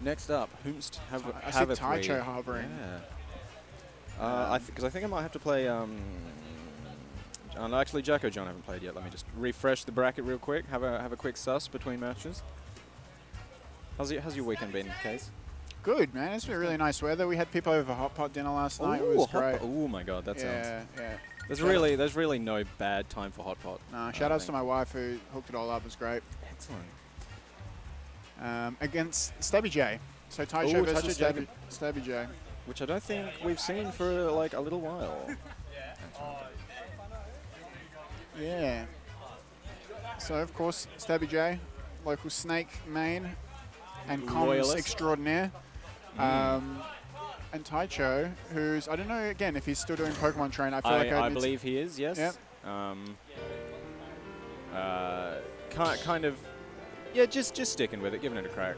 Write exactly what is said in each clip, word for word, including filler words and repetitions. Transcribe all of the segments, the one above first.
Next up, whomst have I have see Taicho hovering. Yeah. Uh, because um, I, th I think I might have to play. Um, John. Actually, Jacko John I haven't played yet. Let me just refresh the bracket real quick. Have a have a quick suss between matches. How's your How's your weekend been, Case? Good, man. It's been really nice weather. We had people over for hot pot dinner last night. Ooh, it was great. Oh my god, that yeah, sounds. Yeah. There's shout really there's really no bad time for hot pot. Nah, shout outs to my wife who hooked it all up. It was great. Excellent. Um, against Stabby J. So Taicho versus Stabby, Stabby J. Which I don't think we've seen for like a little while. Yeah. So of course Stabby J, local Snake main and comms extraordinaire. Mm. Um, and Taicho, who's I don't know again if he's still doing Pokemon Trainer. I feel I, like I, I believe he is. Yes. Yep. Um. Uh. Kind kind of. Yeah, just just sticking with it, giving it a crack.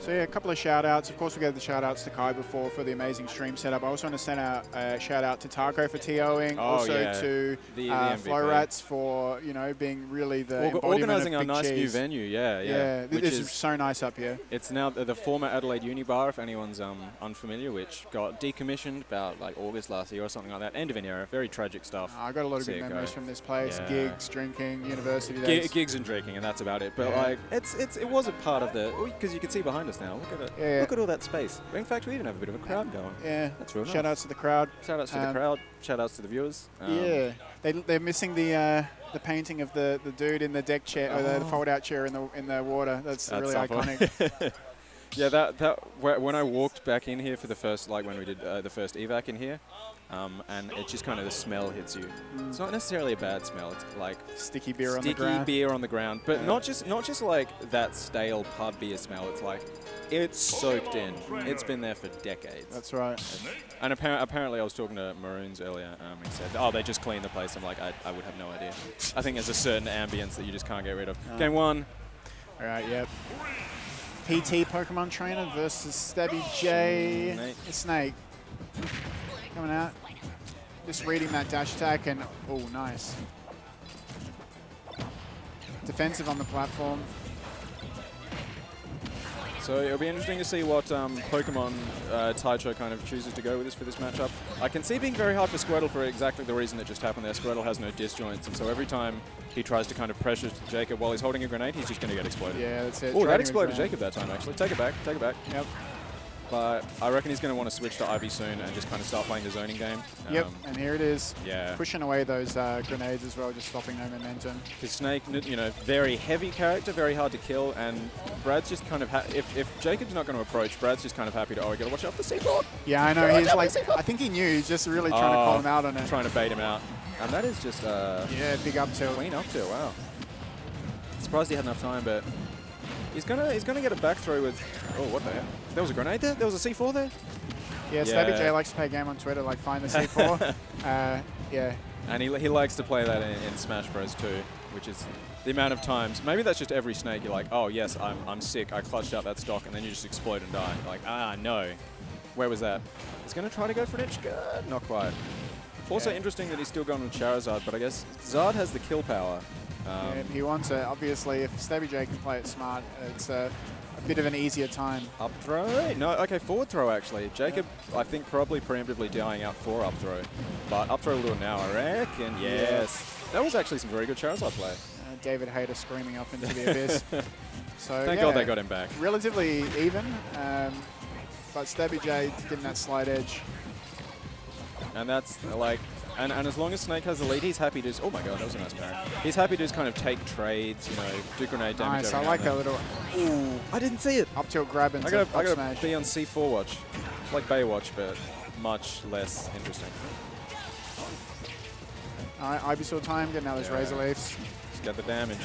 So yeah, a couple of shout-outs. Of course, we gave the shout-outs to Kai before for the amazing stream setup. I also want to send out a shout-out to Taco for TOing, oh, also yeah. to the, uh, the Flow Rats for, you know, being really the Org embodiment Organising of big our cheese. Nice new venue, yeah, yeah. Yeah, which this is, is so nice up here. It's now the, the former Adelaide Uni Bar, if anyone's um, unfamiliar, which got decommissioned about, like, August last year or something like that. End of an era, very tragic stuff. Uh, I got a lot of See good memories go. from this place, yeah. gigs, drinking, university days. G gigs and drinking, and that's about it. But, yeah. like, it's, it's, it was a part of the... Because you could see behind us now. Look at it. Yeah. Look at all that space. In fact, we even have a bit of a crowd going. Yeah. That's real nice. Shout outs to the crowd. Shout outs to um, the crowd. Shout outs to the viewers. Um, yeah. They they're missing the uh, the painting of the, the dude in the deck chair oh. or the, the fold out chair in the in the water. That's, That's really iconic. yeah. That that when I walked back in here for the first like when we did uh, the first evac in here, um, and it's just kind of the smell hits you. Mm. It's not necessarily a bad smell. It's like sticky beer sticky on the ground. Sticky beer on the ground, but yeah. not just not just like that stale pub beer smell. It's like it's soaked in. It's been there for decades. That's right. And apparently, apparently I was talking to Maroons earlier um, and said, oh, they just cleaned the place. I'm like, I, I would have no idea. I think there's a certain ambience that you just can't get rid of. Um, Game one. All right, yep. P T Pokemon Trainer versus Stabby J. Snake. Snake. Coming out. Just reading that dash attack and, oh, nice. Defensive on the platform. So it'll be interesting to see what um, Pokemon uh, Taicho kind of chooses to go with this for this matchup. I can see being very hard for Squirtle for exactly the reason that just happened there. Squirtle has no disjoints, and so every time he tries to kind of pressure Jacob while he's holding a grenade, he's just going to get exploded. Yeah, that's it. Oh, that exploded Jacob that time, actually. Take it back, take it back. Yep. But I reckon he's going to want to switch to Ivy soon and just kind of start playing the zoning game. Um, yep, and here it is. Yeah. Pushing away those uh, grenades as well, just stopping their momentum. Because Snake, you know, very heavy character, very hard to kill, and Brad's just kind of ha if, if Jacob's not going to approach, Brad's just kind of happy to, oh, we got to watch out for the seaport. Yeah, I know. He's like, I think he knew. He's just really trying oh, to call him out on it. Trying to bait him out. And that is just... Uh, yeah, big up tilt. Clean up tilt, wow. Surprised he had enough time, but... He's gonna he's gonna get a back throw with oh what the hell? There was a grenade there? There was a C four there? Yeah, yeah. Stabby J likes to play a game on Twitter like find the C four. uh, yeah. And he he likes to play that in, in Smash Bros too, which is the amount of times maybe that's just every Snake you're like, oh yes, I'm I'm sick, I clutched up that stock and then you just explode and die. Like, ah no. Where was that? He's gonna try to go for an itch good knock by it. Also yeah. interesting that he's still going with Charizard, but I guess Zard has the kill power. Um, yeah, he wants it. Obviously, if Stabby J can play it smart, it's a, a bit of an easier time. Up throw? No, okay, forward throw actually. Jacob, yeah. I think, probably preemptively dying out for up throw. But up throw will do it now, I reckon. Yes. Yeah. That was actually some very good Charizard play. Uh, David Hayter screaming up into the abyss. So, Thank yeah, God they got him back. Relatively even, um, but Stabby J did that slight edge. And that's like. And, and as long as Snake has the lead, he's happy to just... Oh my god, that was a nice parry. He's happy to just kind of take trades, you know, do grenade damage. Nice, I like that little... Ooh, I didn't see it. Up tilt grab and I gotta, I gotta be on C four watch. It's like Baywatch, but much less interesting. All right, Ivysaur time, getting out those yeah. Razor Leafs. Just got the damage.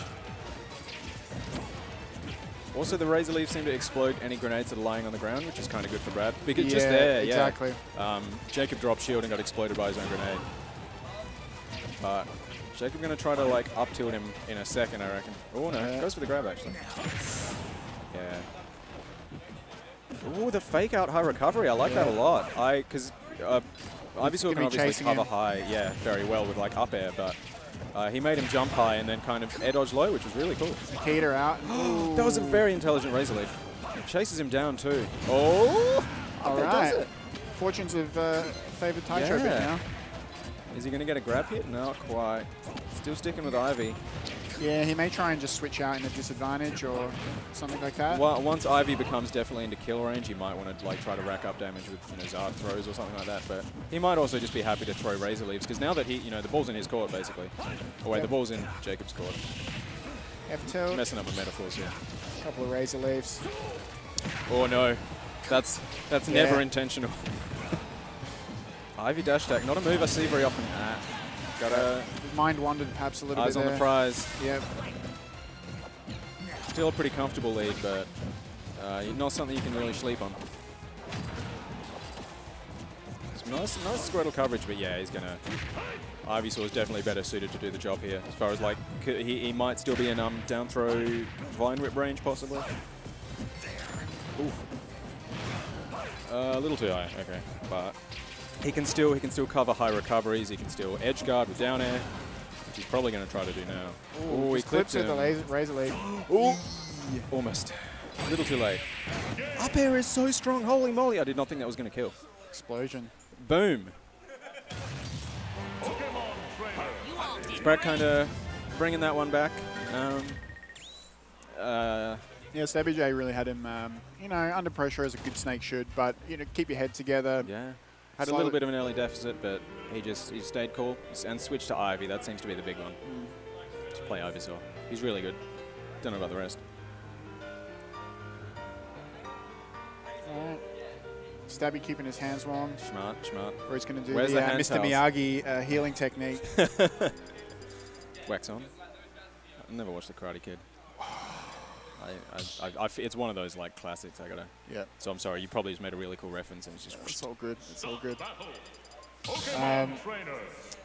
Also, the Razor Leaf seem to explode any grenades that are lying on the ground, which is kind of good for Brad. Because yeah, just there, exactly. yeah. Um, Jacob dropped shield and got exploded by his own grenade. But Jacob going to try to like up tilt him in a second, I reckon. Oh no, yeah. goes for the grab actually. Yeah. Oh, the fake out high recovery. I like yeah. that a lot. I because uh, Ivysaur can obviously cover him. high, yeah, very well with like up air, but. Uh, he made him jump high and then kind of air dodge low, which was really cool. Cater out. That was a very intelligent Razor Leaf. It chases him down too. Oh! All right. Does it. Fortunes have uh, favoured Taicho a bit now. Is he going to get a grab hit? Not quite. Still sticking with Ivy. Yeah, he may try and just switch out in a disadvantage or something like that. Well, once Ivy becomes definitely into kill range, he might want to like try to rack up damage with you know, Zard throws or something like that. But he might also just be happy to throw Razor Leaves because now that he, you know, the ball's in his court basically. Oh wait, yep. The ball's in Jacob's court. F-tilt. Messing up with metaphors here. Yeah. Couple of Razor Leaves. Oh no, that's that's yeah. never intentional. Ivy dash attack, not a move I see very often. Nah. Gotta mind wandered perhaps a little eyes bit. Eyes on there. The prize. Yep. Still a pretty comfortable lead, but uh, not something you can really sleep on. It's nice, nice Squirtle coverage, but yeah, he's gonna. Ivysaur is definitely better suited to do the job here. As far as like, could, he, he might still be in um down throw vine whip range possibly. Ooh. Uh, a little too high. Okay, but. He can still he can still cover high recoveries. He can still edge guard with down air, which he's probably going to try to do now. Oh, he clips it. The laser, razor leaf. Oh, yeah. Almost. A little too late. Up air is so strong. Holy moly! I did not think that was going to kill. Explosion. Boom. Brad kind of bringing that one back. Um, uh, Yeah, Stabby J really had him. Um, you know, under pressure as a good snake should, but you know, keep your head together. Yeah. Had a little bit of an early deficit, but he just he stayed cool and switched to Ivy. That seems to be the big one. Mm. Just play Ivysaur. He's really good. Don't know about the rest. Right. Stabby keeping his hands warm. Smart, smart. Or he's going to do Where's the, the uh, Mister Miyagi uh, healing technique. Wax on. I've never watched the Karate Kid. I, I, I, I, it's one of those like classics. I gotta. Yeah. So I'm sorry. You probably just made a really cool reference, and it's just. It's all good. It's all good. Um,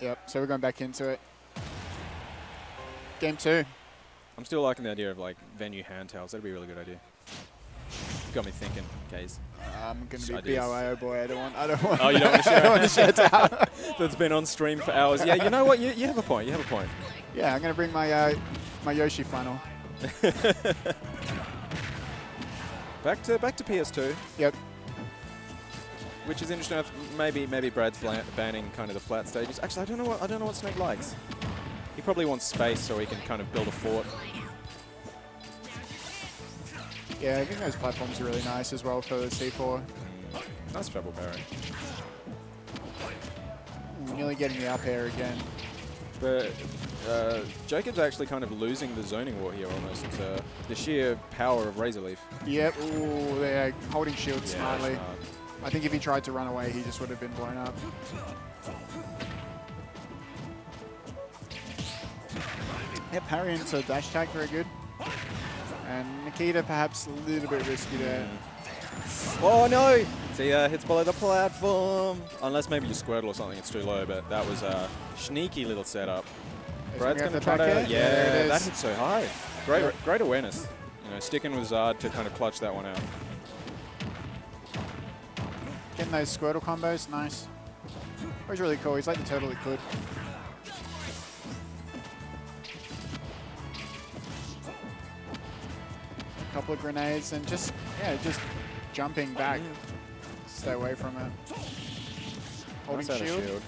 yep. So we're going back into it. Game two. I'm still liking the idea of like venue handhelds. That'd be a really good idea. Got me thinking, Kaze. I'm gonna be ideas. B O I O boy. I don't want. I don't want. Oh, you don't want to share. I don't want to share it out. That's been on stream for hours. Yeah. You know what? You, you have a point. You have a point. Yeah. I'm gonna bring my uh, my Yoshi funnel. back to back to P S two. Yep. Which is interesting. Maybe maybe Brad's banning kind of the flat stages. Actually, I don't know what I don't know what Snake likes. He probably wants space so he can kind of build a fort. Yeah, I think those platforms are really nice as well for the C four. Mm, nice pebble berry. Ooh, nearly getting the up air again. But. Uh, Jacob's actually kind of losing the zoning war here almost. It's, uh, the sheer power of Razor Leaf. Yep. Ooh, they're holding shield yeah, smartly. Smart. I think if he tried to run away, he just would have been blown up. Yeah, parry into dash attack, very good. And Nikita perhaps a little bit risky there. Mm. Oh no! See, uh, hits below the platform. Unless maybe you Squirtle or something, it's too low, but that was a sneaky little setup. Brad's going to try to, yeah, yeah that hit so high. Great, yeah. great awareness. You know, sticking with Zard to kind of clutch that one out. Getting those Squirtle combos, nice. That was really cool. He's like the turtle that could. A couple of grenades and just, yeah, just jumping back. Stay away from it. Holding nice shield. shield.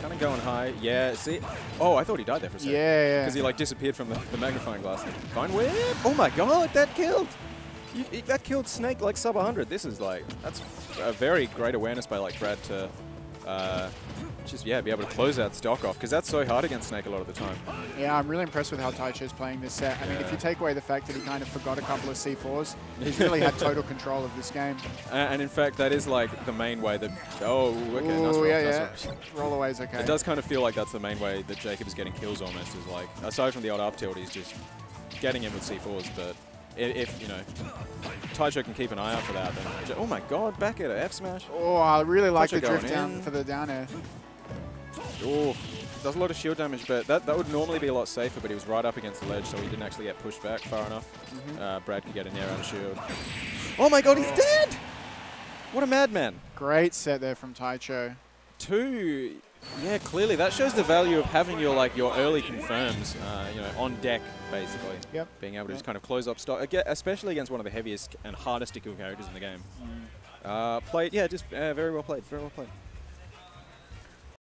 Kind of going high. Yeah, see? Oh, I thought he died there for a second. Yeah, yeah. Because he, like, disappeared from the, the magnifying glass. Vine whip! Oh, my God, that killed! You, you, that killed Snake, like, sub one hundred. This is, like, that's a very great awareness by, like, Brad to uh, just, yeah, be able to close that stock off. Because that's so hard against Snake a lot of the time. Yeah, I'm really impressed with how Taicho's playing this set. I yeah. mean, if you take away the fact that he kind of forgot a couple of C fours, he's really had total control of this game. Uh, and in fact, that is like the main way that... Oh, okay, Ooh, nice roll, yeah, nice yeah. Roll. roll away's okay. It does kind of feel like that's the main way that Jacob is getting kills almost, is like, aside from the odd up tilt, he's just getting in with C fours, but if, you know, Taicho can keep an eye out for that, then... Oh my God, back at F smash. Oh, I really like Taicho the drift down in. for the down air. Oh, does a lot of shield damage, but that, that would normally be a lot safer, but he was right up against the ledge, so he didn't actually get pushed back far enough. Mm-hmm. uh, Brad could get in there on shield. Oh my God, he's dead! What a madman. Great set there from Taicho. Two Yeah, clearly that shows the value of having your like your early confirms, uh, you know, on deck basically. Yep. Being able to yep. just kind of close up stock, especially against one of the heaviest and hardest to kill characters in the game. Mm. Uh, played, yeah, just uh, very well played, very well played.